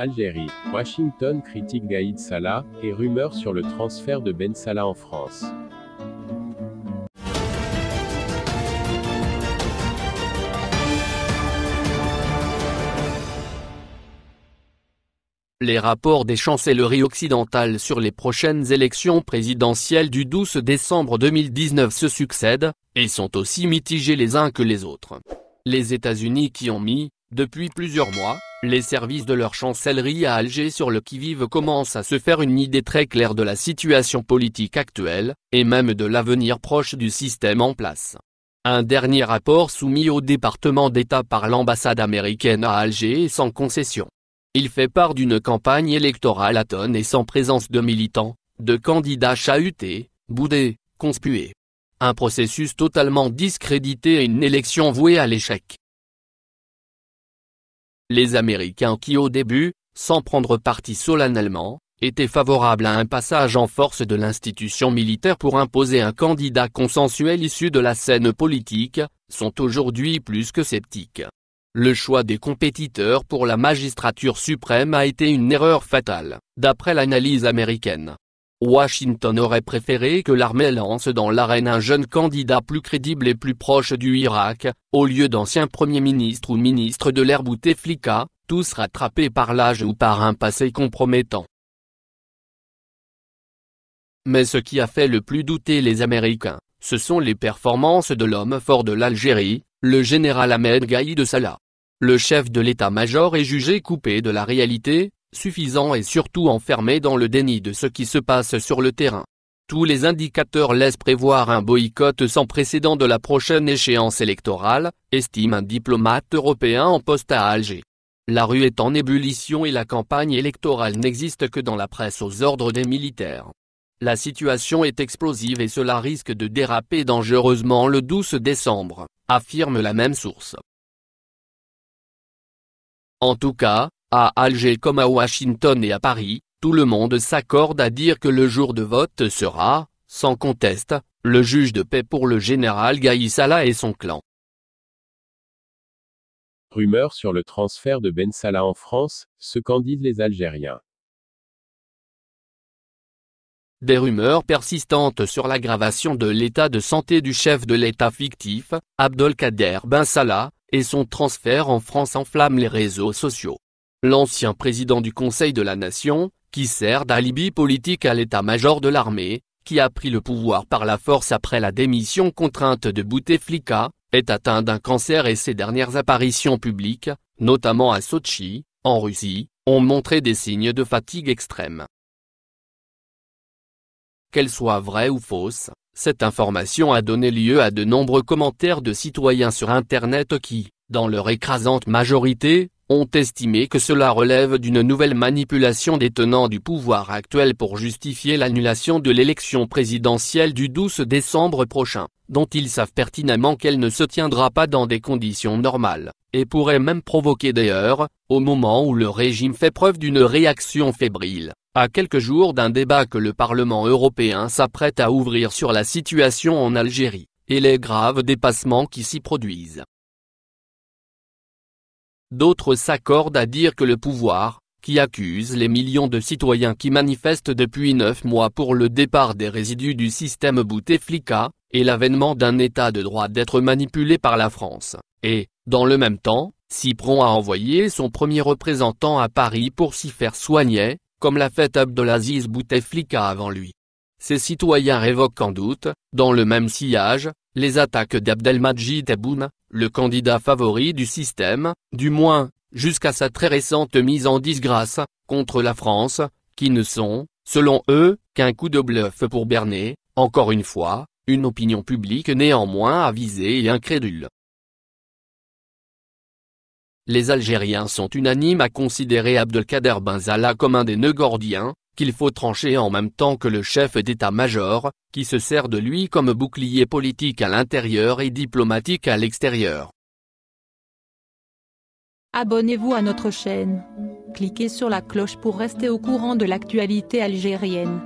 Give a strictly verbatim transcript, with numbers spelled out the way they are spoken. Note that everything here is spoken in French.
Algérie. Washington critique Gaïd Salah, et rumeurs sur le transfert de Bensalah en France. Les rapports des chancelleries occidentales sur les prochaines élections présidentielles du douze décembre deux mille dix-neuf se succèdent, et sont aussi mitigés les uns que les autres. Les États-Unis qui ont mis, depuis plusieurs mois, les services de leur chancellerie à Alger sur le qui-vive commencent à se faire une idée très claire de la situation politique actuelle, et même de l'avenir proche du système en place. Un dernier rapport soumis au département d'État par l'ambassade américaine à Alger est sans concession. Il fait part d'une campagne électorale atone et sans présence de militants, de candidats chahutés, boudés, conspués. Un processus totalement discrédité et une élection vouée à l'échec. Les Américains qui au début, sans prendre parti solennellement, étaient favorables à un passage en force de l'institution militaire pour imposer un candidat consensuel issu de la scène politique, sont aujourd'hui plus que sceptiques. Le choix des compétiteurs pour la magistrature suprême a été une erreur fatale, d'après l'analyse américaine. Washington aurait préféré que l'armée lance dans l'arène un jeune candidat plus crédible et plus proche du Irak, au lieu d'anciens premiers ministres ou ministres de l'ère Bouteflika, tous rattrapés par l'âge ou par un passé compromettant. Mais ce qui a fait le plus douter les Américains, ce sont les performances de l'homme fort de l'Algérie, le général Abdelkader Bensalah. Le chef de l'état-major est jugé coupé de la réalité, suffisant et surtout enfermé dans le déni de ce qui se passe sur le terrain. Tous les indicateurs laissent prévoir un boycott sans précédent de la prochaine échéance électorale, estime un diplomate européen en poste à Alger. La rue est en ébullition et la campagne électorale n'existe que dans la presse aux ordres des militaires. La situation est explosive et cela risque de déraper dangereusement le douze décembre, affirme la même source. En tout cas, à Alger comme à Washington et à Paris, tout le monde s'accorde à dire que le jour de vote sera, sans conteste, le juge de paix pour le général Gaïd Salah et son clan. Rumeur sur le transfert de Bensalah en France, ce qu'endisent les Algériens. Des rumeurs persistantes sur l'aggravation de l'état de santé du chef de l'État fictif, Abdelkader Bensalah, et son transfert en France enflamme les réseaux sociaux. L'ancien président du Conseil de la Nation, qui sert d'alibi politique à l'état-major de l'armée, qui a pris le pouvoir par la force après la démission contrainte de Bouteflika, est atteint d'un cancer et ses dernières apparitions publiques, notamment à Sotchi, en Russie, ont montré des signes de fatigue extrême. Qu'elle soit vraie ou fausse, cette information a donné lieu à de nombreux commentaires de citoyens sur Internet qui, dans leur écrasante majorité, ont estimé que cela relève d'une nouvelle manipulation des tenants du pouvoir actuel pour justifier l'annulation de l'élection présidentielle du douze décembre prochain, dont ils savent pertinemment qu'elle ne se tiendra pas dans des conditions normales, et pourrait même provoquer des heurts, au moment où le régime fait preuve d'une réaction fébrile. À quelques jours d'un débat que le Parlement européen s'apprête à ouvrir sur la situation en Algérie, et les graves dépassements qui s'y produisent. D'autres s'accordent à dire que le pouvoir, qui accuse les millions de citoyens qui manifestent depuis neuf mois pour le départ des résidus du système Bouteflika, et l'avènement d'un état de droit d'être manipulé par la France, et, dans le même temps, si prompt à envoyer son premier représentant à Paris pour s'y faire soigner, comme l'a fait Abdelaziz Bouteflika avant lui. Ces citoyens évoquent en doute, dans le même sillage, les attaques d'Abdelmajid Tebboune, le candidat favori du système, du moins, jusqu'à sa très récente mise en disgrâce, contre la France, qui ne sont, selon eux, qu'un coup de bluff pour berner, encore une fois, une opinion publique néanmoins avisée et incrédule. Les Algériens sont unanimes à considérer Abdelkader Bensalah comme un des nœuds gordiens, qu'il faut trancher en même temps que le chef d'état-major, qui se sert de lui comme bouclier politique à l'intérieur et diplomatique à l'extérieur. Abonnez-vous à notre chaîne. Cliquez sur la cloche pour rester au courant de l'actualité algérienne.